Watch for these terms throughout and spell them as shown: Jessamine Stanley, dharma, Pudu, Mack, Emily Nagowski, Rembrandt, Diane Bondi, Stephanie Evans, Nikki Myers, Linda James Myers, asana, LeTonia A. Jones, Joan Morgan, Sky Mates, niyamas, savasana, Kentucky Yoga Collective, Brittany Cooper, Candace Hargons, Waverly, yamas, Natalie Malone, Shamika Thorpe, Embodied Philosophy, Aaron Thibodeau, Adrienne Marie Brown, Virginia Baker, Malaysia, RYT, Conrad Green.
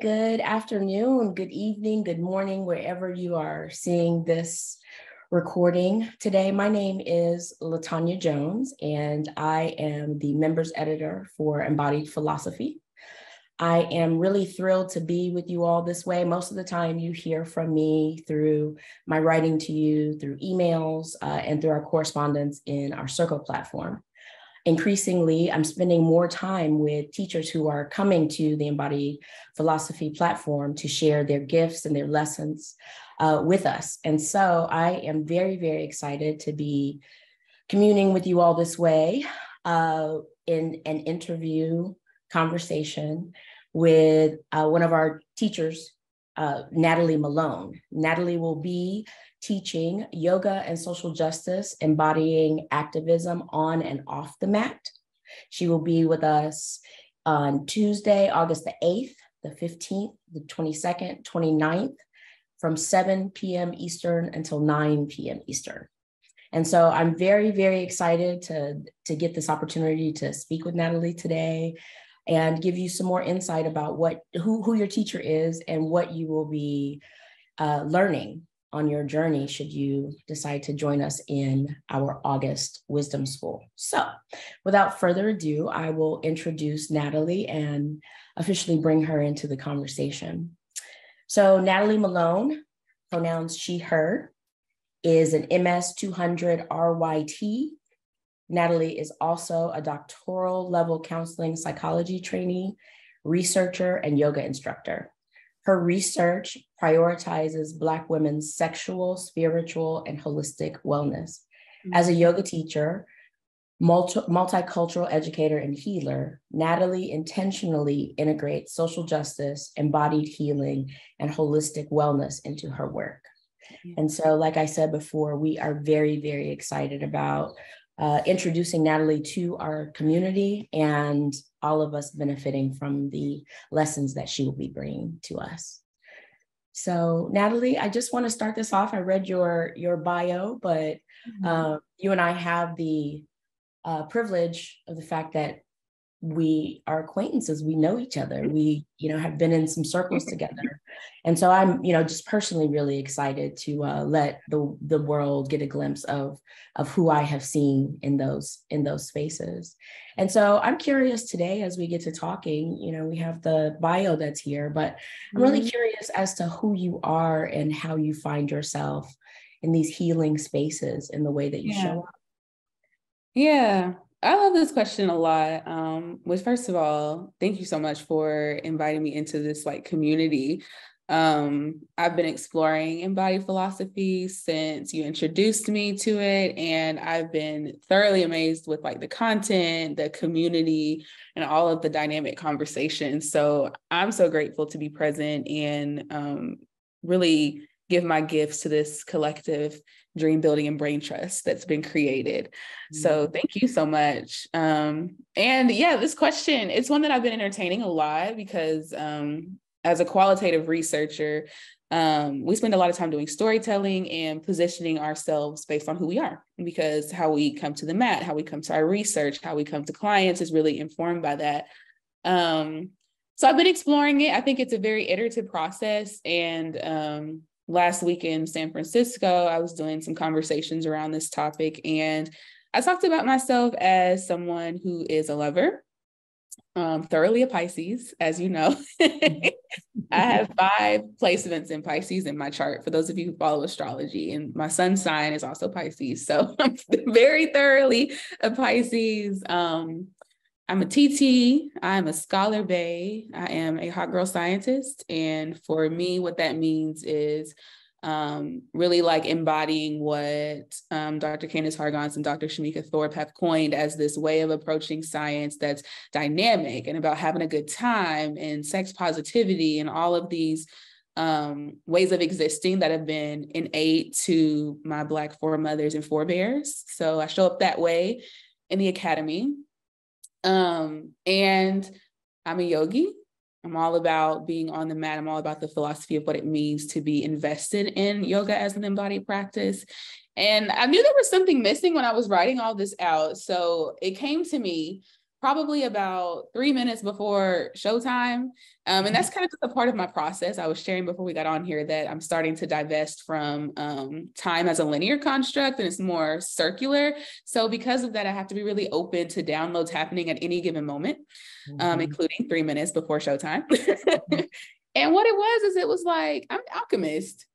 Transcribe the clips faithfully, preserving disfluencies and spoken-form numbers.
Good afternoon, good evening, good morning, wherever you are seeing this recording today. My name is LeTonia A. Jones, and I am the members editor for Embodied Philosophy. I am really thrilled to be with you all this way. Most of the time you hear from me through my writing to you, through emails, uh, and through our correspondence in our Circle platform. Increasingly, I'm spending more time with teachers who are coming to the Embodied Philosophy platform to share their gifts and their lessons uh, with us. And so I am very, very excited to be communing with you all this way uh, in an interview conversation with uh, one of our teachers, uh, Natalie Malone. Natalie will be teaching yoga and social justice, embodying activism on and off the mat. She will be with us on Tuesday, August the eighth, the fifteenth, the twenty-second, twenty-ninth, from seven p m Eastern until nine p m Eastern. And so I'm very, very excited to, to get this opportunity to speak with Natalie today and give you some more insight about what who, who your teacher is and what you will be uh, learning on your journey should you decide to join us in our August Wisdom School. So without further ado, I will introduce Natalie and officially bring her into the conversation. So Natalie Malone, pronouns she, her, is an M S two hundred R Y T. Natalie is also a doctoral level counseling psychology trainee, researcher, and yoga instructor. Her research prioritizes Black women's sexual, spiritual, and holistic wellness. As a yoga teacher, multi multicultural educator, and healer, Natalie intentionally integrates social justice, embodied healing, and holistic wellness into her work. And so, like I said before, we are very, very excited about uh, introducing Natalie to our community and all of us benefiting from the lessons that she will be bringing to us. So Natalie, I just want to start this off. I read your, your bio, but mm-hmm. uh, you and I have the uh, privilege of the fact that we are acquaintances. We know each other. We, you know, have been in some circles together. And so I'm, you know, just personally really excited to uh, let the, the world get a glimpse of, of who I have seen in those, in those spaces. And so I'm curious today, as we get to talking, you know, we have the bio that's here, but I'm really mm-hmm. curious as to who you are and how you find yourself in these healing spaces in the way that you yeah. show up. Yeah. I love this question a lot, um, which first of all, thank you so much for inviting me into this like community. Um, I've been exploring embodied philosophy since you introduced me to it, and I've been thoroughly amazed with like the content, the community, and all of the dynamic conversations. So I'm so grateful to be present and um, really give my gifts to this collective dream building and brain trust that's been created. Mm-hmm. So thank you so much. Um, and yeah, this question, it's one that I've been entertaining a lot because um, as a qualitative researcher, um, we spend a lot of time doing storytelling and positioning ourselves based on who we are, because how we come to the mat, how we come to our research, how we come to clients is really informed by that. Um, so I've been exploring it. I think it's a very iterative process, and um, last week in San Francisco, I was doing some conversations around this topic, and I talked about myself as someone who is a lover, um, thoroughly a Pisces, as you know. I have five placements in Pisces in my chart, for those of you who follow astrology, and my sun sign is also Pisces, so I'm very thoroughly a Pisces. Um, I'm a T T, I'm a scholar bae, I am a hot girl scientist. And for me, what that means is um, really like embodying what um, Doctor Candace Hargons and Doctor Shamika Thorpe have coined as this way of approaching science that's dynamic and about having a good time, and sex positivity, and all of these um, ways of existing that have been an aid to my Black foremothers and forebears. So I show up that way in the academy. Um, and I'm a yogi. I'm all about being on the mat. I'm all about the philosophy of what it means to be invested in yoga as an embodied practice. And I knew there was something missing when I was writing all this out. So it came to me probably about three minutes before showtime. Um, and that's kind of just a part of my process. I was sharing before we got on here that I'm starting to divest from um, time as a linear construct, and it's more circular. So because of that, I have to be really open to downloads happening at any given moment, mm-hmm. um, including three minutes before showtime. And what it was, is it was like, I'm an alchemist.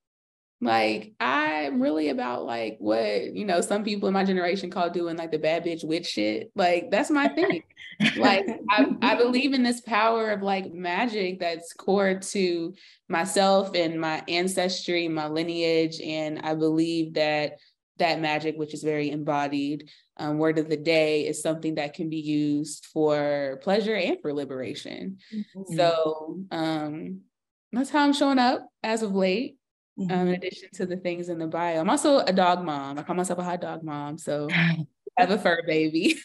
Like, I'm really about like what, you know, some people in my generation call doing like the bad bitch witch shit. Like, that's my thing. Like, I, I believe in this power of like magic that's core to myself and my ancestry, my lineage. And I believe that that magic, which is very embodied, um, word of the day, is something that can be used for pleasure and for liberation. Mm-hmm. So um, that's how I'm showing up as of late. Mm-hmm. Um, in addition to the things in the bio, I'm also a dog mom. I call myself a hot dog mom. So I have a fur baby.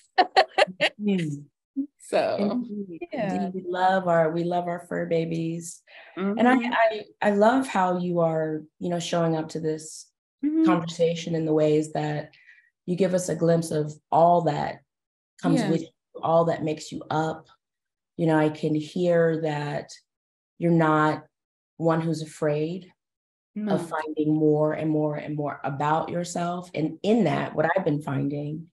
Mm-hmm. So indeed. Yeah. Indeed. We love our, we love our fur babies. Mm-hmm. And I, I, I love how you are, you know, showing up to this mm-hmm. conversation in the ways that you give us a glimpse of all that comes yeah. with you, all that makes you up. You know, I can hear that you're not one who's afraid No. of finding more and more and more about yourself. And in that, what I've been finding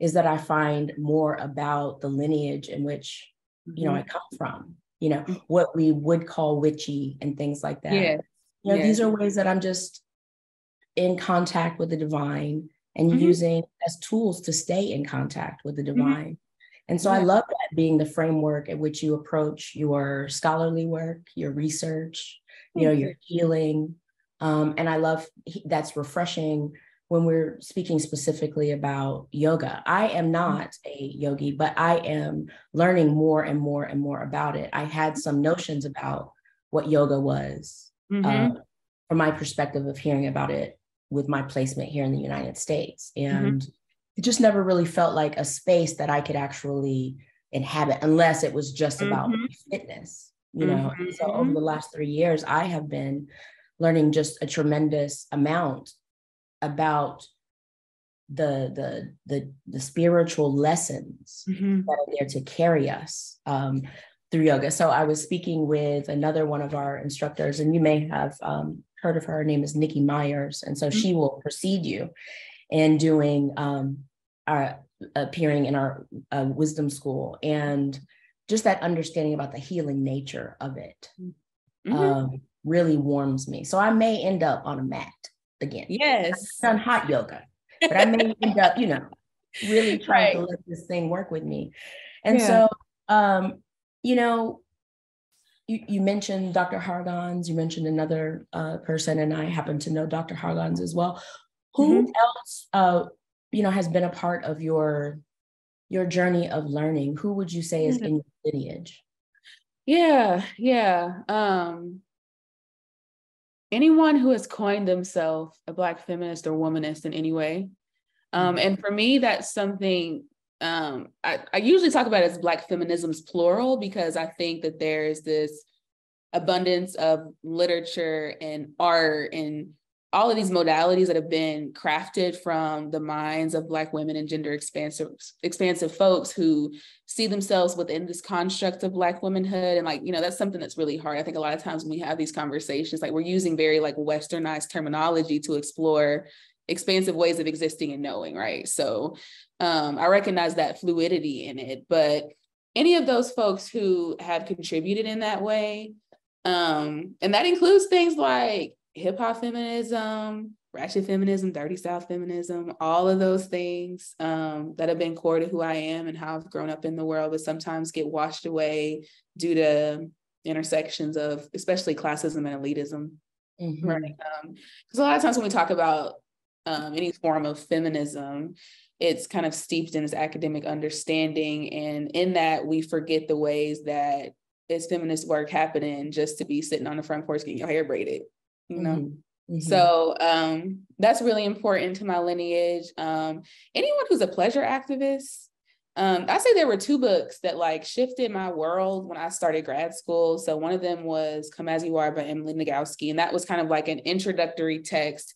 is that I find more about the lineage in which, mm-hmm. you know, I come from, you know, what we would call witchy and things like that. Yes. You know, yes. these are ways that I'm just in contact with the divine and mm-hmm. using as tools to stay in contact with the divine. Mm-hmm. And so yeah. I love that being the framework at which you approach your scholarly work, your research, you know, mm-hmm. your healing. Um, and I love that's refreshing when we're speaking specifically about yoga. I am not a yogi, but I am learning more and more and more about it. I had some notions about what yoga was mm-hmm. um, from my perspective of hearing about it with my placement here in the United States. And mm-hmm. it just never really felt like a space that I could actually inhabit unless it was just about mm-hmm. fitness, you know? Mm-hmm. So over the last three years, I have been learning just a tremendous amount about the, the, the, the spiritual lessons mm-hmm. that are there to carry us um, through yoga. So I was speaking with another one of our instructors, and you may have um, heard of her. Her name is Nikki Myers. And so mm-hmm. she will precede you in doing um, our appearing in our uh, wisdom school, and just that understanding about the healing nature of it. Mm-hmm. Um, really warms me. So I may end up on a mat again. Yes. I've done hot yoga, but I may end up, you know, really trying right. to let this thing work with me. And yeah. so, um, you know, you, you mentioned Doctor Hargons, you mentioned another uh, person, and I happen to know Doctor Hargons as well. Who mm-hmm. else, uh, you know, has been a part of your, your journey of learning? Who would you say is mm-hmm. in your lineage? Yeah. Yeah. Um, Anyone who has coined themselves a Black feminist or womanist in any way. Um, and for me, that's something um, I, I usually talk about as Black feminisms plural, because I think that there is this abundance of literature and art and all of these modalities that have been crafted from the minds of Black women and gender expansive, expansive folks who see themselves within this construct of Black womanhood. And like, you know, that's something that's really hard. I think a lot of times when we have these conversations, like we're using very like Westernized terminology to explore expansive ways of existing and knowing, right? So um, I recognize that fluidity in it, but any of those folks who have contributed in that way, um, and that includes things like hip hop feminism, ratchet feminism, dirty South feminism, all of those things um, that have been core to who I am and how I've grown up in the world, but sometimes get washed away due to intersections of especially classism and elitism. Mm-hmm. Right? Um, 'cause a lot of times when we talk about um, any form of feminism, it's kind of steeped in this academic understanding. And in that, we forget the ways that it's feminist work happening just to be sitting on the front porch getting your hair braided. You know, mm-hmm. so um, that's really important to my lineage. Um, anyone who's a pleasure activist, um, I say there were two books that like shifted my world when I started grad school. So one of them was Come As You Are by Emily Nagowski. And that was kind of like an introductory text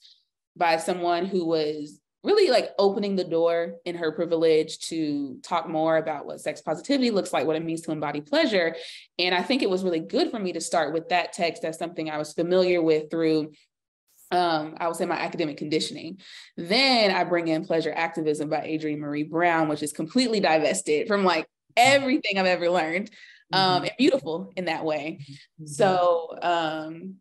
by someone who was really like opening the door in her privilege to talk more about what sex positivity looks like, what it means to embody pleasure. And I think it was really good for me to start with that text as something I was familiar with through, um, I would say, my academic conditioning. Then I bring in Pleasure Activism by Adrienne Marie Brown, which is completely divested from like everything I've ever learned, um, and beautiful in that way. So, um,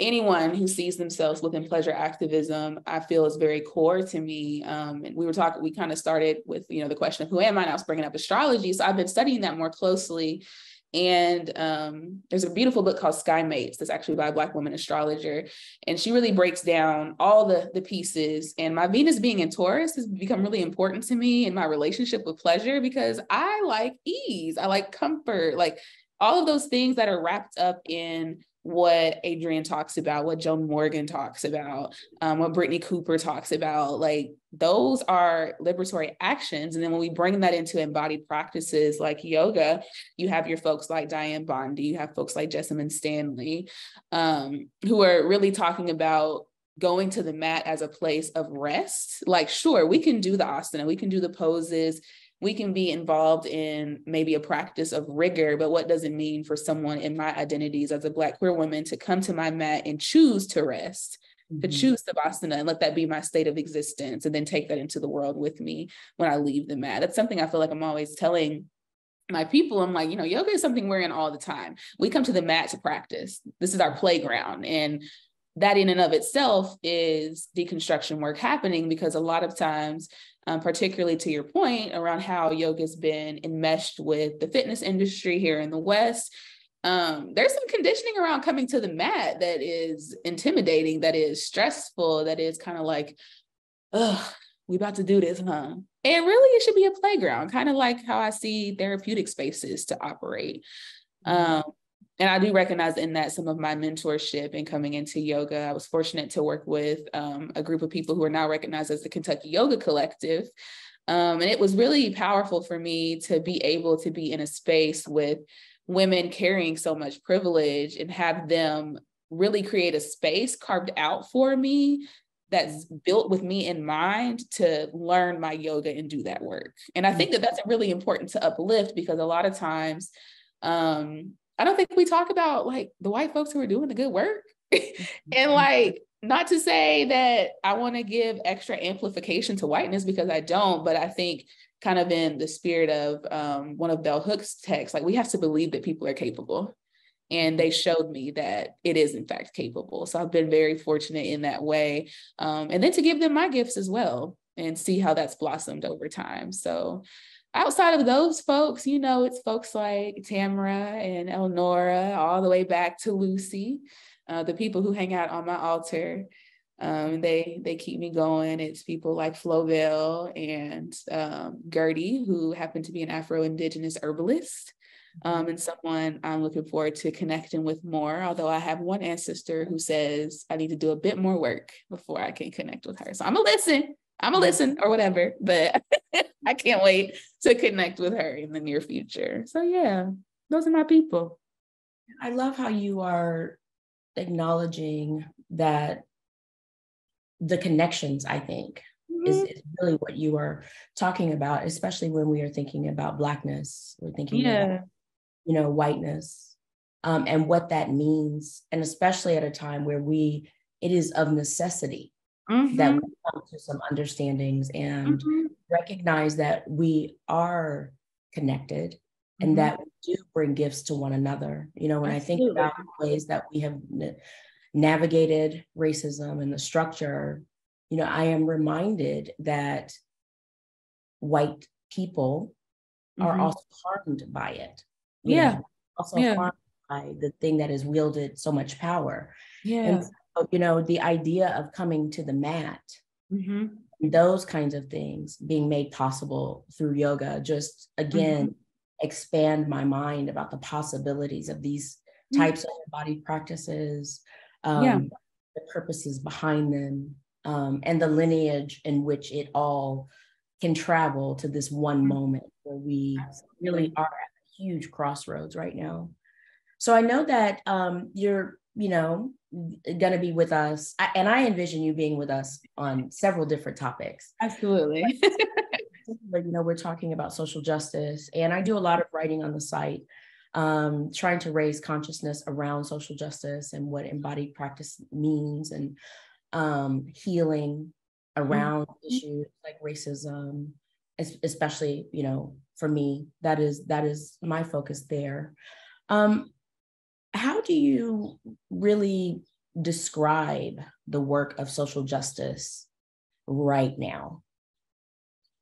anyone who sees themselves within pleasure activism, I feel, is very core to me. Um, and we were talking, we kind of started with, you know, the question of who am I? And I was bringing up astrology. So I've been studying that more closely. And um, there's a beautiful book called Sky Mates that's actually by a Black woman astrologer. And she really breaks down all the, the pieces. And my Venus being in Taurus has become really important to me in my relationship with pleasure, because I like ease. I like comfort, like all of those things that are wrapped up in what Adrienne talks about, what Joan Morgan talks about, um, what Brittany Cooper talks about. Like, those are liberatory actions. And then when we bring that into embodied practices like yoga, you have your folks like Diane Bondi, you have folks like Jessamine Stanley, um, who are really talking about going to the mat as a place of rest. Like, sure, we can do the asana, we can do the poses, we can be involved in maybe a practice of rigor, but what does it mean for someone in my identities as a Black queer woman to come to my mat and choose to rest, mm-hmm. to choose savasana and let that be my state of existence, and then take that into the world with me when I leave the mat? That's something I feel like I'm always telling my people. I'm like, you know, yoga is something we're in all the time. We come to the mat to practice. This is our playground. And that in and of itself is deconstruction work happening, because a lot of times, Um, particularly to your point around how yoga has been enmeshed with the fitness industry here in the West, um, there's some conditioning around coming to the mat that is intimidating, that is stressful, that is kind of like, ugh, we about to do this, huh? And really, it should be a playground, kind of like how I see therapeutic spaces to operate. Um, and I do recognize in that some of my mentorship and in coming into yoga, I was fortunate to work with um, a group of people who are now recognized as the Kentucky Yoga Collective. Um, and it was really powerful for me to be able to be in a space with women carrying so much privilege and have them really create a space carved out for me that's built with me in mind to learn my yoga and do that work. And I think that that's really important to uplift, because a lot of times, um, I don't think we talk about like the white folks who are doing the good work. And like, not to say that I want to give extra amplification to whiteness, because I don't, but I think kind of in the spirit of um, one of bell hook's texts, like, we have to believe that people are capable, and they showed me that it is in fact capable. So I've been very fortunate in that way. Um, and then to give them my gifts as well and see how that's blossomed over time. So outside of those folks, you know, it's folks like Tamara and Elnora, all the way back to Lucy, uh, the people who hang out on my altar. Um, they they keep me going. It's people like Flovelle and um, Gertie, who happen to be an Afro-Indigenous herbalist, um, and someone I'm looking forward to connecting with more, although I have one ancestor who says I need to do a bit more work before I can connect with her. So I'm going to listen. I'm going to listen or whatever, but I can't wait to connect with her in the near future. So yeah, those are my people. I love how you are acknowledging that the connections, I think, mm-hmm. is, is really what you are talking about, especially when we are thinking about Blackness. We're thinking yeah. about, you know, whiteness, um, and what that means. And especially at a time where we, it is of necessity mm-hmm. that we come to some understandings and mm-hmm. recognize that we are connected and mm-hmm. that we do bring gifts to one another. You know, when Absolutely. I think about the ways that we have n- navigated racism and the structure, you know, I am reminded that white people mm-hmm. are also harmed by it. Yeah. Know, also yeah. harmed by the thing that has wielded so much power. Yeah. And so, you know, the idea of coming to the mat, mm-hmm. those kinds of things being made possible through yoga, just again, mm-hmm. expand my mind about the possibilities of these types mm-hmm. of embodied practices, um, yeah. the purposes behind them, um, and the lineage in which it all can travel to this one mm-hmm. moment where we Absolutely. Really are at a huge crossroads right now. So I know that um, you're you know, going to be with us. I, and I envision you being with us on several different topics. Absolutely. But, you know, we're talking about social justice, and I do a lot of writing on the site, um, trying to raise consciousness around social justice and what embodied practice means, and um, healing around mm-hmm. issues like racism, especially, you know, for me, that is, that is my focus there. Um, how do you really describe the work of social justice right now?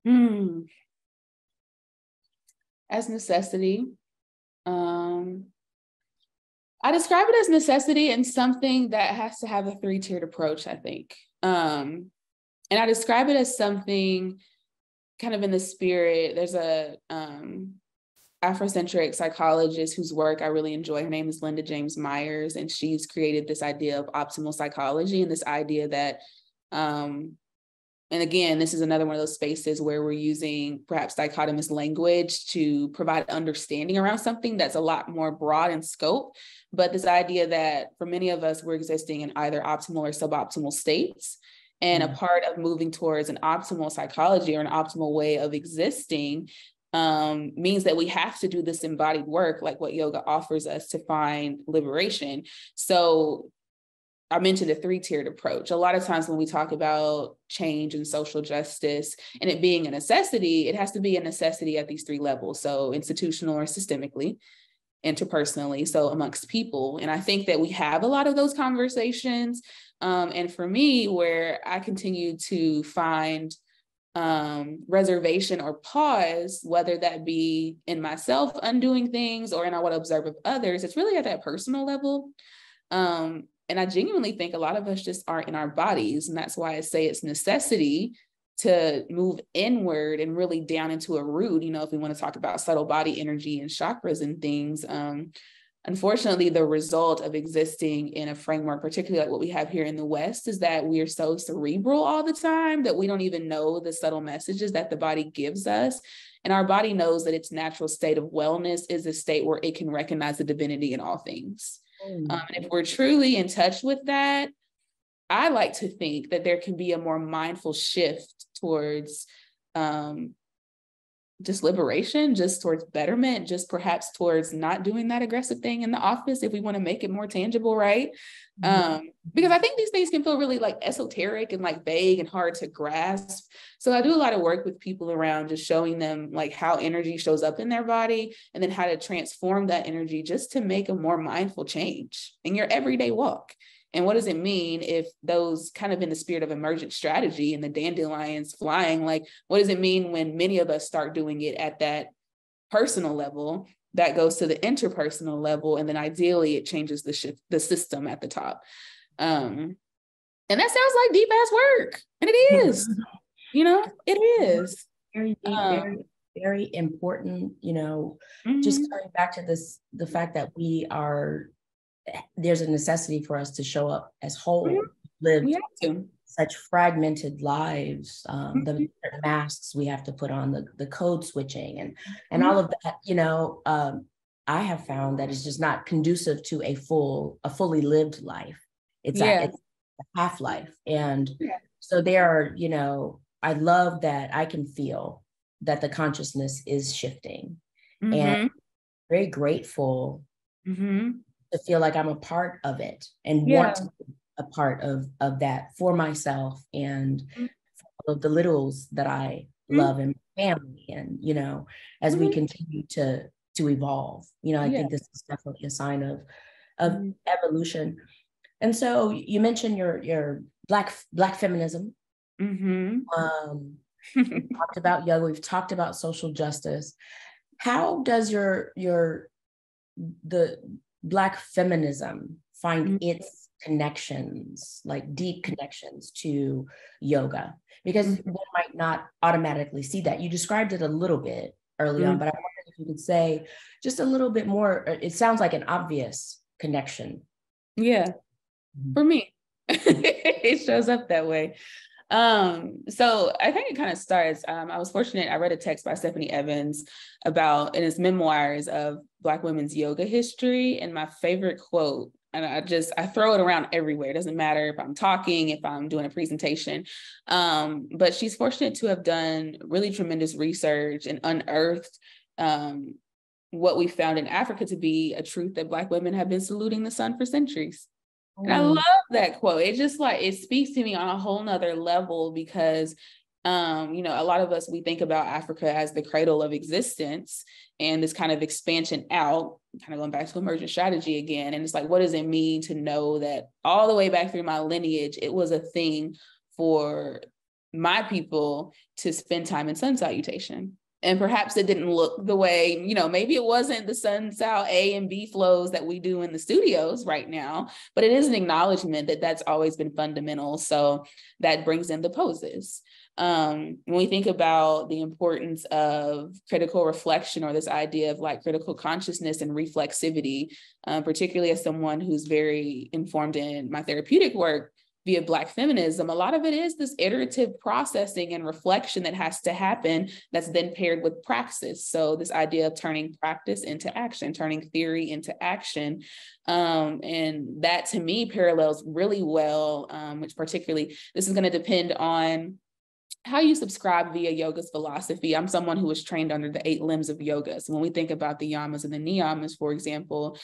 Mm. As necessity. Um, I describe it as necessity and something that has to have a three-tiered approach, I think. Um, and I describe it as something kind of in the spirit. There's a um, Afrocentric psychologist whose work I really enjoy. Her name is Linda James Myers, and she's created this idea of optimal psychology, and this idea that um, and again, this is another one of those spaces where we're using perhaps dichotomous language to provide understanding around something that's a lot more broad in scope. But this idea that for many of us, we're existing in either optimal or suboptimal states. And mm-hmm. a part of moving towards an optimal psychology or an optimal way of existing um, means that we have to do this embodied work, like what yoga offers us, to find liberation. So I mentioned a three-tiered approach. A lot of times when we talk about change and social justice and it being a necessity, it has to be a necessity at these three levels. So institutional or systemically, interpersonally, so amongst people. And I think that we have a lot of those conversations. Um, and for me, where I continue to find um, reservation or pause, whether that be in myself undoing things or in what I observe of others, it's really at that personal level. Um, And I genuinely think a lot of us just aren't in our bodies. And that's why I say it's necessity to move inward and really down into a root. You know, if we want to talk about subtle body energy and chakras and things, um, unfortunately, the result of existing in a framework, particularly like what we have here in the West, is that we are so cerebral all the time that we don't even know the subtle messages that the body gives us. And our body knows that its natural state of wellness is a state where it can recognize the divinity in all things. Um, and if we're truly in touch with that, I like to think that there can be a more mindful shift towards um, just liberation, just towards betterment, just perhaps towards not doing that aggressive thing in the office if we want to make it more tangible, right? Mm-hmm. Um, because I think these things can feel really like esoteric and like vague and hard to grasp. So I do a lot of work with people around just showing them like how energy shows up in their body and then how to transform that energy just to make a more mindful change in your everyday walk. And what does it mean if those kind of in the spirit of emergent strategy and the dandelions flying, like, what does it mean when many of us start doing it at that personal level that goes to the interpersonal level? And then ideally it changes the shift, the system at the top. Um, and that sounds like deep ass work. And it is, you know, it is. Very, deep, um, very, very important, you know, mm-hmm. just coming back to this, the fact that we are, there's a necessity for us to show up as whole, mm-hmm. lived we have to. Such fragmented lives, um, mm-hmm. the masks we have to put on, the, the code switching and, and mm-hmm. all of that, you know, um, I have found that it's just not conducive to a full, a fully lived life. It's, yeah. a, it's a half life. And yeah. so there are, you know, I love that I can feel that the consciousness is shifting mm-hmm. and very grateful mm-hmm. to feel like I'm a part of it and yeah. want to be a part of, of that for myself and mm-hmm. for all of the littles that I mm-hmm. love and my family. And, you know, as mm-hmm. we continue to, to evolve, you know, I yeah. think this is definitely a sign of, of mm-hmm. evolution. And so you mentioned your, your black, black feminism, mm-hmm. um, we've talked about yoga, we've talked about social justice. How does your, your, the, Black feminism find mm-hmm. its connections, like deep connections to yoga? Because mm-hmm. one might not automatically see that. You described it a little bit early mm-hmm. on, but I wondered if you could say just a little bit more. It sounds like an obvious connection. Yeah, mm-hmm. for me, it shows up that way. Um, so I think it kind of starts, um, I was fortunate. I read a text by Stephanie Evans about, in his memoirs of Black women's yoga history. And my favorite quote And I just, I throw it around everywhere. It doesn't matter if I'm talking, if I'm doing a presentation. Um, but she's fortunate to have done really tremendous research and unearthed um, what we found in Africa to be a truth that Black women have been saluting the sun for centuries. Mm. And I love that quote. It just like, it speaks to me on a whole nother level because Um, you know, a lot of us, we think about Africa as the cradle of existence and this kind of expansion out, kind of going back to emergent strategy again. And it's like, what does it mean to know that all the way back through my lineage, it was a thing for my people to spend time in sun salutation? And perhaps it didn't look the way, you know, maybe it wasn't the sun sal A and B flows that we do in the studios right now, but it is an acknowledgement that that's always been fundamental. So that brings in the poses. Um, when we think about the importance of critical reflection or this idea of like critical consciousness and reflexivity, um, particularly as someone who's very informed in my therapeutic work via Black feminism, a lot of it is this iterative processing and reflection that has to happen that's then paired with praxis. So this idea of turning practice into action, turning theory into action. Um, and that to me parallels really well, um, which particularly this is going to depend on how you subscribe via yoga's philosophy. I'm someone who was trained under the eight limbs of yoga. So when we think about the yamas and the niyamas, for example,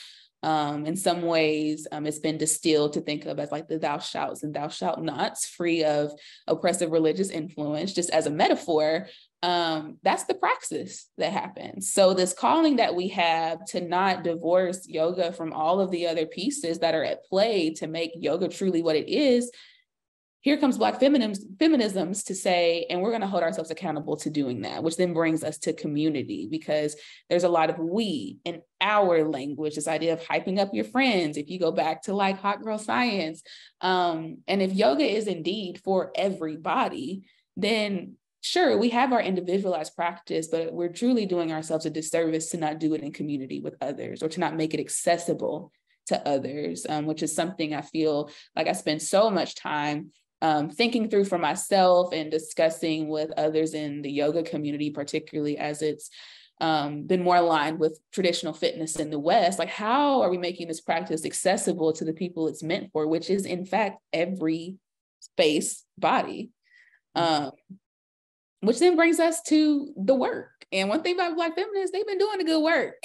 um, in some ways, um, it's been distilled to think of as like the thou shalt and thou shalt nots, free of oppressive religious influence, just as a metaphor. Um, that's the praxis that happens. So this calling that we have to not divorce yoga from all of the other pieces that are at play to make yoga truly what it is, here comes Black feminisms, feminisms to say, and we're going to hold ourselves accountable to doing that, which then brings us to community, because there's a lot of we in our language, this idea of hyping up your friends, if you go back to like hot girl science. Um, and if yoga is indeed for everybody, then sure, we have our individualized practice, but we're truly doing ourselves a disservice to not do it in community with others or to not make it accessible to others, um, which is something I feel like I spend so much time Um, thinking through for myself and discussing with others in the yoga community, particularly as it's um, been more aligned with traditional fitness in the West. Like, how are we making this practice accessible to the people it's meant for, which is in fact every space body, um, which then brings us to the work. And one thing about Black feminists, they've been doing the good work.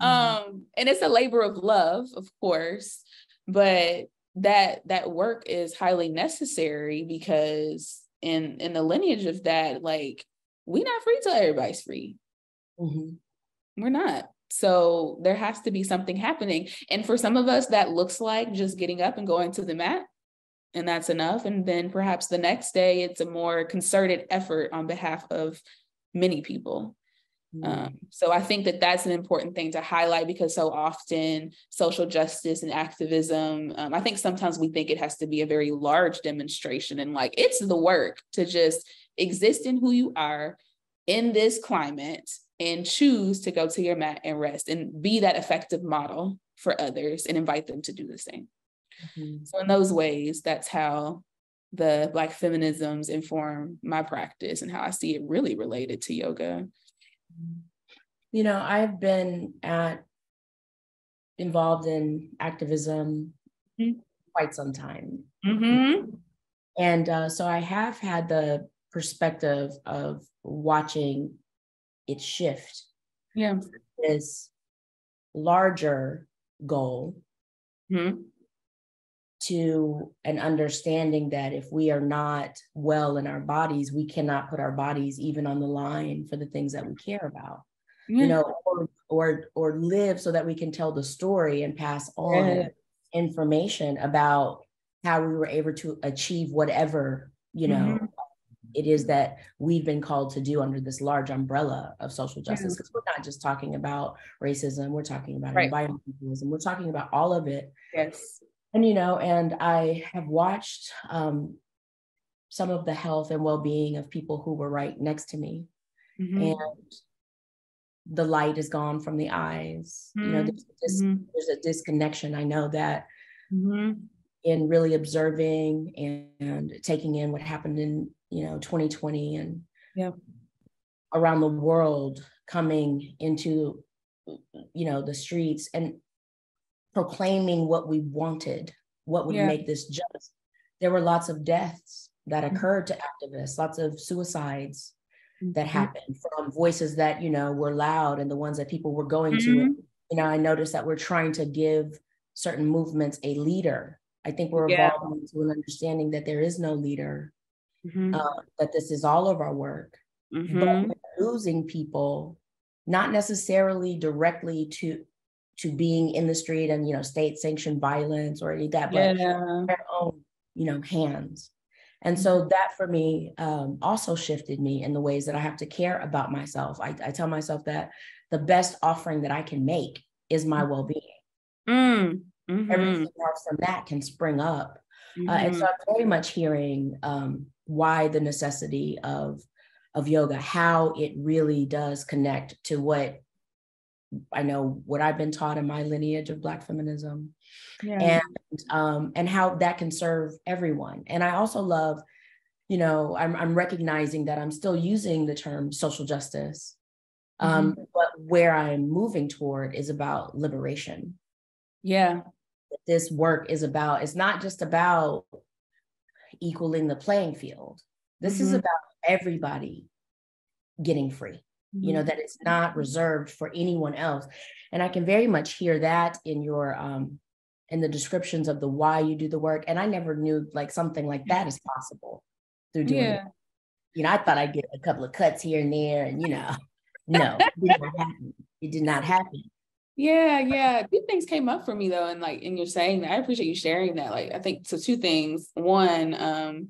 um, and it's a labor of love, of course, but that that work is highly necessary, because in in the lineage of that, like, we're not free till everybody's free. Mm-hmm. We're not. So there has to be something happening. And for some of us, that looks like just getting up and going to the mat, and that's enough. And then perhaps the next day, it's a more concerted effort on behalf of many people. Um, so I think that that's an important thing to highlight, because so often social justice and activism, um, I think sometimes we think it has to be a very large demonstration, and like, it's the work to just exist in who you are in this climate and choose to go to your mat and rest and be that effective model for others and invite them to do the same. Mm-hmm. So in those ways, that's how the Black feminisms inform my practice and how I see it really related to yoga. You know, I've been at, involved in activism mm-hmm. quite some time. Mm-hmm. And uh, so I have had the perspective of watching it shift. Yeah. This larger goal mm-hmm. to an understanding that if we are not well in our bodies, we cannot put our bodies even on the line for the things that we care about, yeah. you know, or, or, or live so that we can tell the story and pass on yeah. information about how we were able to achieve whatever, you know, mm-hmm. it is that we've been called to do under this large umbrella of social justice. Because yeah. we're not just talking about racism, we're talking about right. environmentalism, we're talking about all of it. Yes. And, you know, and I have watched um, some of the health and well-being of people who were right next to me. Mm-hmm. And the light is gone from the eyes. Mm-hmm. You know, there's, this, mm-hmm. there's a disconnection. I know that mm-hmm. in really observing and, and taking in what happened in, you know, twenty twenty and yep. around the world, coming into, you know, the streets. And proclaiming what we wanted, what would yeah. make this just. There were lots of deaths that occurred to activists, lots of suicides that mm-hmm. happened from voices that, you know, were loud and the ones that people were going mm-hmm. to. And, you know, I noticed that we're trying to give certain movements a leader. I think we're yeah. evolving to an understanding that there is no leader, mm-hmm. uh, that this is all of our work. Mm-hmm. But we're losing people, not necessarily directly to to being in the street and, you know, state-sanctioned violence or any of that, but yeah. their own, you know, hands. And so that for me um, also shifted me in the ways that I have to care about myself. I, I tell myself that the best offering that I can make is my well-being. Mm, mm-hmm. Everything else from that can spring up. Mm-hmm. Uh, and so I'm very much hearing um, why the necessity of, of yoga, how it really does connect to what I know, what I've been taught in my lineage of Black feminism. Yeah. And um, and how that can serve everyone. And I also love, you know, I'm, I'm recognizing that I'm still using the term social justice, um, mm-hmm. but where I'm moving toward is about liberation. Yeah. This work is about, it's not just about equaling the playing field. This mm-hmm. is about everybody getting free. You know, that it's not reserved for anyone else. And I can very much hear that in your, um, in the descriptions of the why you do the work. And I never knew like something like that is possible through doing yeah. it. You know, I thought I'd get a couple of cuts here and there and, you know, no, it did not happen. It did not happen. Yeah, yeah. These things came up for me though. And like, and you're saying that, I appreciate you sharing that. Like, I think so two things. One, um,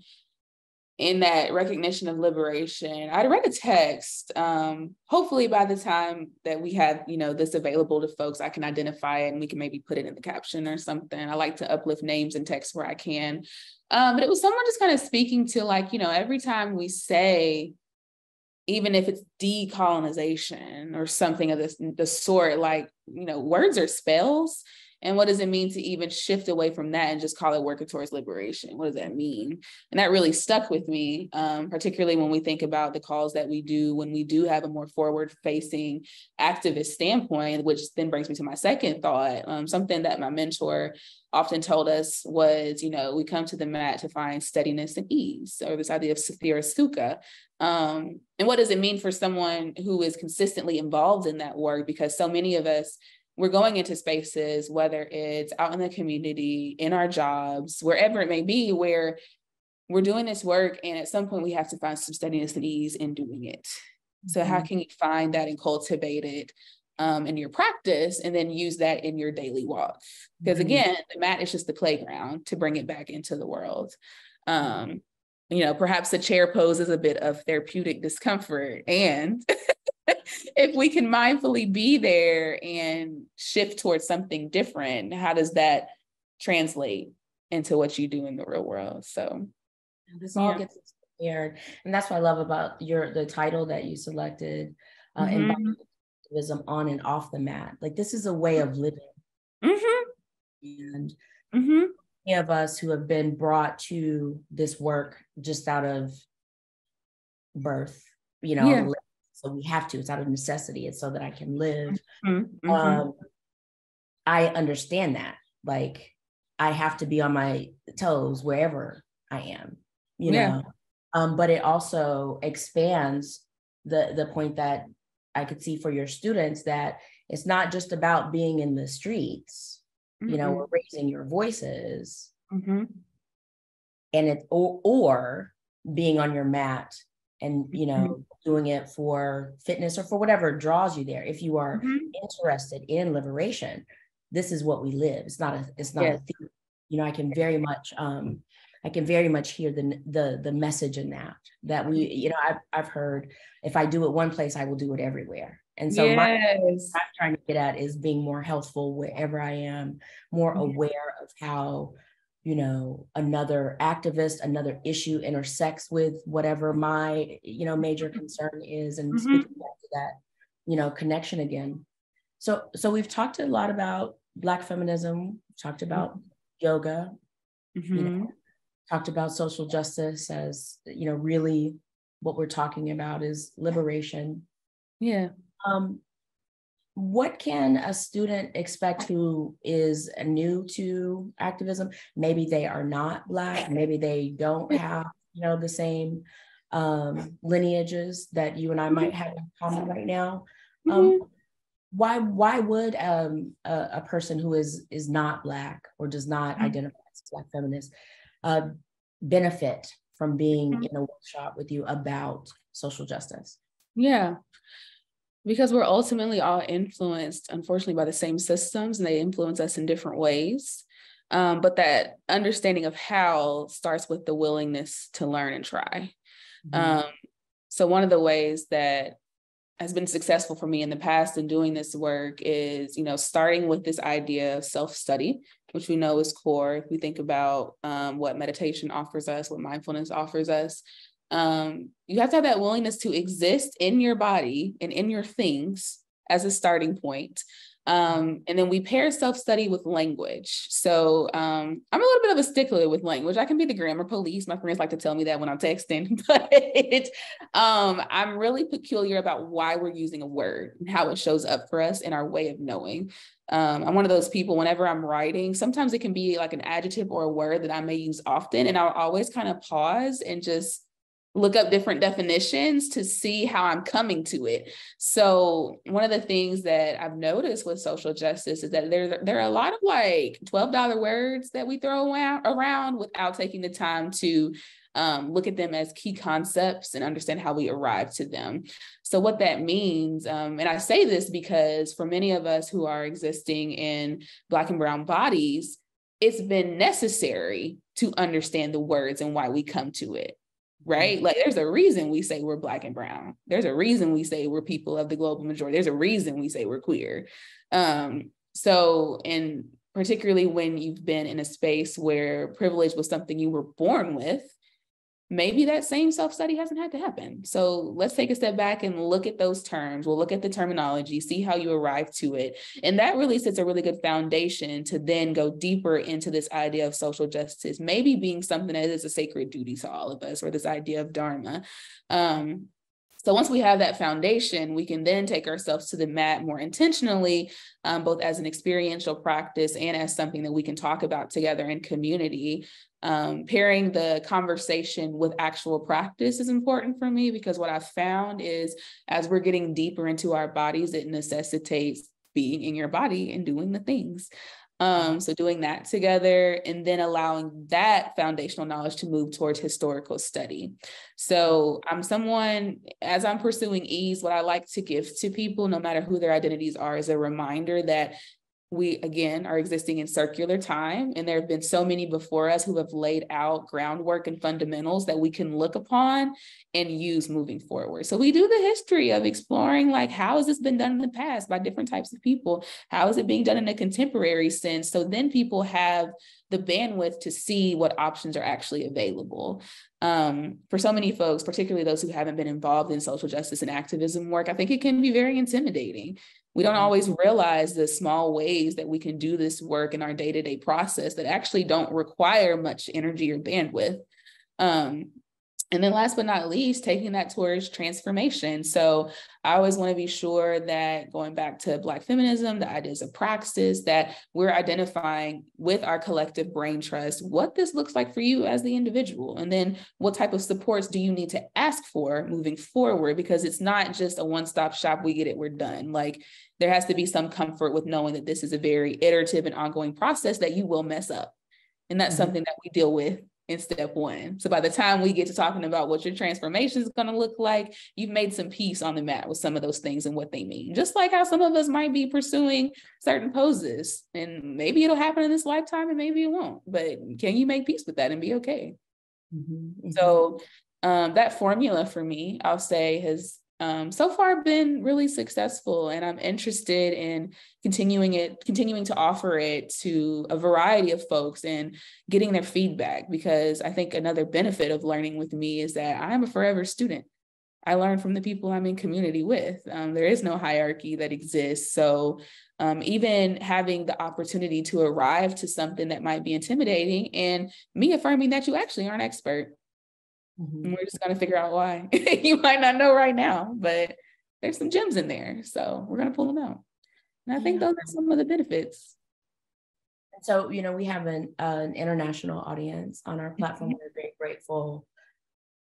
in that recognition of liberation, I'd read a text. Um, hopefully by the time that we have, you know, this available to folks, I can identify it and we can maybe put it in the caption or something. I like to uplift names and texts where I can. Um, but it was someone just kind of speaking to like, you know, every time we say, even if it's decolonization or something of this the sort, like, you know, words are spells. And what does it mean to even shift away from that and just call it working towards liberation? What does that mean? And that really stuck with me, um, particularly when we think about the calls that we do, when we do have a more forward-facing activist standpoint, which then brings me to my second thought. Um, something that my mentor often told us was, you know, we come to the mat to find steadiness and ease, or this idea of sathira sukha. Um, and what does it mean for someone who is consistently involved in that work? Because so many of us, we're going into spaces, whether it's out in the community, in our jobs, wherever it may be, where we're doing this work. And at some point we have to find some steadiness and ease in doing it. Mm-hmm. So how can you find that and cultivate it um, in your practice and then use that in your daily walk? Because mm-hmm. again, the mat is just the playground to bring it back into the world. Um, you know, perhaps the chair poses a bit of therapeutic discomfort and if we can mindfully be there and shift towards something different, how does that translate into what you do in the real world? So this yeah. all gets shared, and that's what I love about your the title that you selected, uh, mm-hmm. embodied activism on and off the mat. Like this is a way of living, mm-hmm. and mm-hmm. many of us who have been brought to this work just out of birth, you know. Yeah. So we have to, it's out of necessity. It's so that I can live. Mm-hmm. Um, I understand that. Like I have to be on my toes wherever I am, you yeah. know, um, but it also expands the, the point that I could see for your students that it's not just about being in the streets, mm-hmm. you know, or raising your voices mm-hmm. and it, or, or being on your mat and, you know, mm-hmm. doing it for fitness or for whatever draws you there. If you are mm-hmm. interested in liberation, this is what we live. It's not a, it's not yeah. a thing. You know, I can very much, um, I can very much hear the, the, the message in that, that we, you know, I've, I've heard, if I do it one place, I will do it everywhere. And so yes. my, what I'm trying to get at is being more healthful wherever I am, more mm-hmm. aware of how, you know, another activist, another issue intersects with whatever my, you know, major concern is, and mm-hmm. speaking back to that, you know, connection again. So, so we've talked a lot about Black feminism, talked about mm-hmm. yoga, mm-hmm. you know, talked about social justice as, you know, really what we're talking about is liberation. Yeah. Um, what can a student expect who is new to activism? Maybe they are not Black, maybe they don't have, you know, the same um, lineages that you and I might have in common right now. Um, why why would um, a, a person who is is not Black or does not identify as Black feminist uh, benefit from being in a workshop with you about social justice? Yeah. Because we're ultimately all influenced, unfortunately, by the same systems, and they influence us in different ways. Um, but that understanding of how starts with the willingness to learn and try. Mm-hmm. Um, so one of the ways that has been successful for me in the past in doing this work is, you know, starting with this idea of self-study, which we know is core. If we think about um, what meditation offers us, what mindfulness offers us, Um, you have to have that willingness to exist in your body and in your things as a starting point. Um, and then we pair self-study with language. So um, I'm a little bit of a stickler with language. I can be the grammar police. My friends like to tell me that when I'm texting, but um, I'm really peculiar about why we're using a word and how it shows up for us in our way of knowing. Um, I'm one of those people, whenever I'm writing, sometimes it can be like an adjective or a word that I may use often. And I'll always kind of pause and just look up different definitions to see how I'm coming to it. So one of the things that I've noticed with social justice is that there, there are a lot of like twelve dollar words that we throw around without taking the time to um, look at them as key concepts and understand how we arrive to them. So what that means, um, and I say this because for many of us who are existing in Black and Brown bodies, it's been necessary to understand the words and why we come to it. Right? Like there's a reason we say we're Black and Brown. There's a reason we say we're people of the global majority. There's a reason we say we're queer. Um, so, and particularly when you've been in a space where privilege was something you were born with, maybe that same self-study hasn't had to happen. So let's take a step back and look at those terms. We'll look at the terminology, see how you arrive to it. And that really sets a really good foundation to then go deeper into this idea of social justice, maybe being something that is a sacred duty to all of us, or this idea of dharma. Um, so once we have that foundation, we can then take ourselves to the mat more intentionally, um, both as an experiential practice and as something that we can talk about together in community. Um, pairing the conversation with actual practice is important for me, because what I've found is as we're getting deeper into our bodies, it necessitates being in your body and doing the things. Um, so doing that together and then allowing that foundational knowledge to move towards historical study. So I'm someone, as I'm pursuing ease, what I like to give to people, no matter who their identities are, is a reminder that we, again, are existing in circular time, and there have been so many before us who have laid out groundwork and fundamentals that we can look upon and use moving forward. So we do the history of exploring, like, how has this been done in the past by different types of people? How is it being done in a contemporary sense? So then people have the bandwidth to see what options are actually available. Um, for so many folks, particularly those who haven't been involved in social justice and activism work, I think it can be very intimidating. We don't always realize the small ways that we can do this work in our day-to-day process that actually don't require much energy or bandwidth. Um, and then last but not least, taking that towards transformation. So I always want to be sure that, going back to Black feminism, the ideas of praxis, that we're identifying with our collective brain trust what this looks like for you as the individual. And then what type of supports do you need to ask for moving forward? Because it's not just a one-stop shop, we get it, we're done. Like, there has to be some comfort with knowing that this is a very iterative and ongoing process, that you will mess up. And that's mm-hmm. something that we deal with in step one. So by the time we get to talking about what your transformation is going to look like, you've made some peace on the mat with some of those things and what they mean. Just like how some of us might be pursuing certain poses, and maybe it'll happen in this lifetime and maybe it won't, but can you make peace with that and be okay? Mm-hmm. So um, that formula for me, I'll say, has um, so far been really successful, and I'm interested in continuing it, continuing to offer it to a variety of folks and getting their feedback, because I think another benefit of learning with me is that I'm a forever student. I learn from the people I'm in community with. Um, there is no hierarchy that exists. So um, even having the opportunity to arrive to something that might be intimidating, and me affirming that you actually are an expert. Mm-hmm. We're just going to figure out why. You might not know right now, but there's some gems in there. So we're going to pull them out. And I think yeah. those are some of the benefits. So, you know, we have an, uh, an international audience on our platform. We're very grateful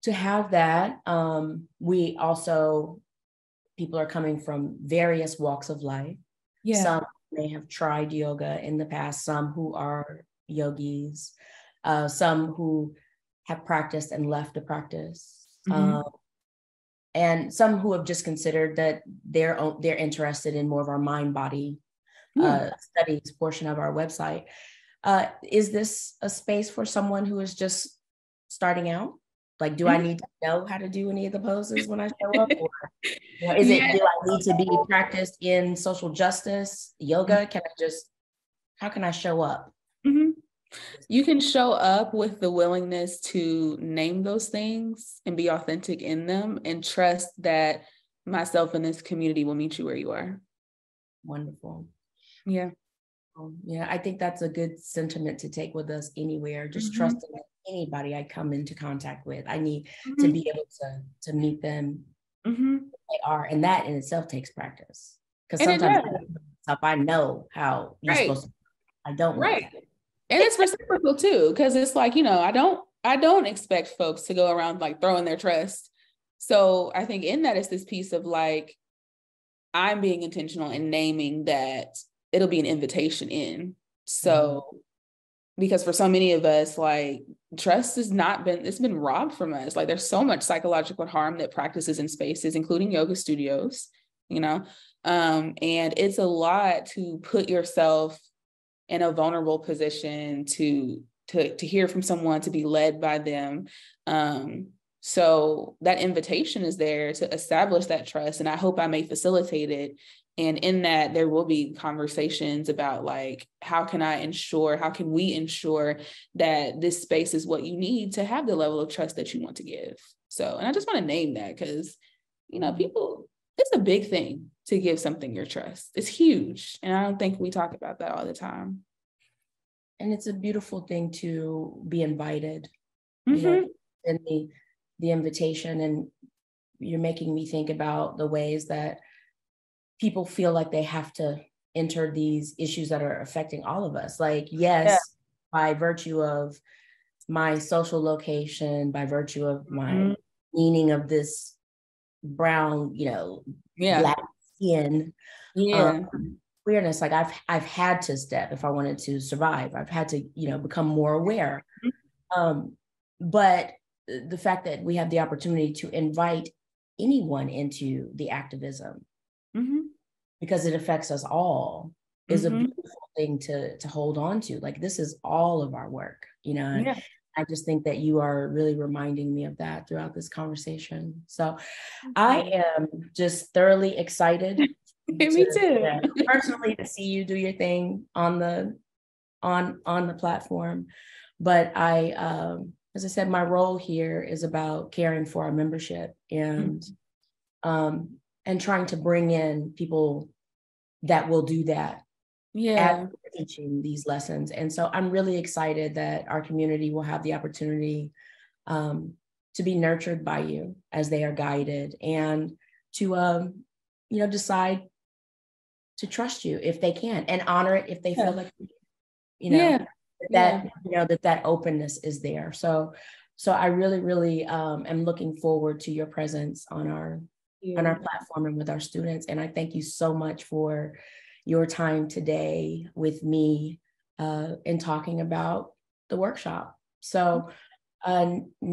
to have that. Um, we also, people are coming from various walks of life. Yeah. Some may have tried yoga in the past, some who are yogis, uh, some who have practiced and left the practice. Mm-hmm. Um, and some who have just considered that they're, they're interested in more of our mind-body Uh, studies portion of our website. Uh, is this a space for someone who is just starting out? Like, do I need to know how to do any of the poses when I show up? Or you know, is it, yeah. do I need to be practiced in social justice, yoga? Can I just, how can I show up? Mm-hmm. You can show up with the willingness to name those things and be authentic in them, and trust that myself and this community will meet you where you are. Wonderful. Yeah. Um, yeah. I think that's a good sentiment to take with us anywhere. Just mm-hmm. trusting anybody I come into contact with, I need mm-hmm. to be able to, to meet them. Mm-hmm. They are. And that in itself takes practice. Because sometimes I, I know how you're right. supposed to. I don't. Right. That. And it's reciprocal too. Because it's like, you know, I don't, I don't expect folks to go around like throwing their trust. So I think in that is this piece of like, I'm being intentional in naming that it'll be an invitation in. So, because for so many of us, like trust has not been, it's been robbed from us. Like there's so much psychological harm that practices in spaces, including yoga studios, you know, um, and it's a lot to put yourself in a vulnerable position to, to, to hear from someone, to be led by them. Um, so that invitation is there to establish that trust. And I hope I may facilitate it. And in that, there will be conversations about like, how can I ensure, how can we ensure that this space is what you need to have the level of trust that you want to give? So, and I just want to name that because, you know, people, it's a big thing to give something your trust. It's huge. And I don't think we talk about that all the time. And it's a beautiful thing to be invited. Mm-hmm. You know, and the, the invitation, and you're making me think about the ways that people feel like they have to enter these issues that are affecting all of us. Like, yes, yeah. by virtue of my social location, by virtue of my mm-hmm. meaning of this brown, you know, yeah. black skin, yeah. um, queerness. Like I've, I've had to step, if I wanted to survive, I've had to, you know, become more aware. Mm-hmm. Um, but the fact that we have the opportunity to invite anyone into the activism, mm-hmm. because it affects us all, is mm-hmm. a beautiful thing to to hold on to. Like this is all of our work, you know. And yeah. I just think that you are really reminding me of that throughout this conversation. So I am just thoroughly excited. Me to, too. Uh, personally, to see you do your thing on the on on the platform, but I, um, as I said, my role here is about caring for our membership and. Mm-hmm. Um, and trying to bring in people that will do that. Yeah. Teaching these lessons. And so I'm really excited that our community will have the opportunity um, to be nurtured by you as they are guided, and to, um, you know, decide to trust you if they can, and honor it if they yeah. feel like, you know, yeah. that, yeah. you know, that that openness is there. So, so I really, really um, am looking forward to your presence on our Yeah. on our platform and with our students. And I thank you so much for your time today with me uh, in talking about the workshop. So uh,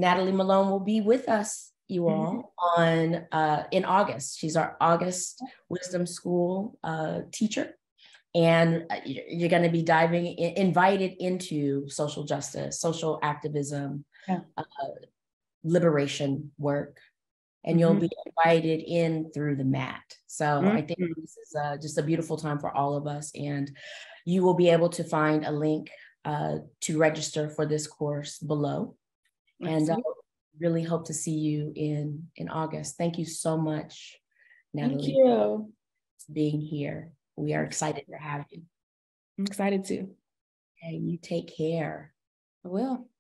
Natalie Malone will be with us, you all, on uh, in August. She's our August Wisdom School uh, teacher. And you're going to be diving, in, invited into social justice, social activism, yeah. uh, liberation work. And you'll mm-hmm. be invited in through the mat. So mm-hmm. I think this is uh, just a beautiful time for all of us. And you will be able to find a link uh, to register for this course below. And I uh, really hope to see you in, in August. Thank you so much, Natalie. Thank you. For being here. We are excited to have you. I'm excited too. Okay, you take care. I will.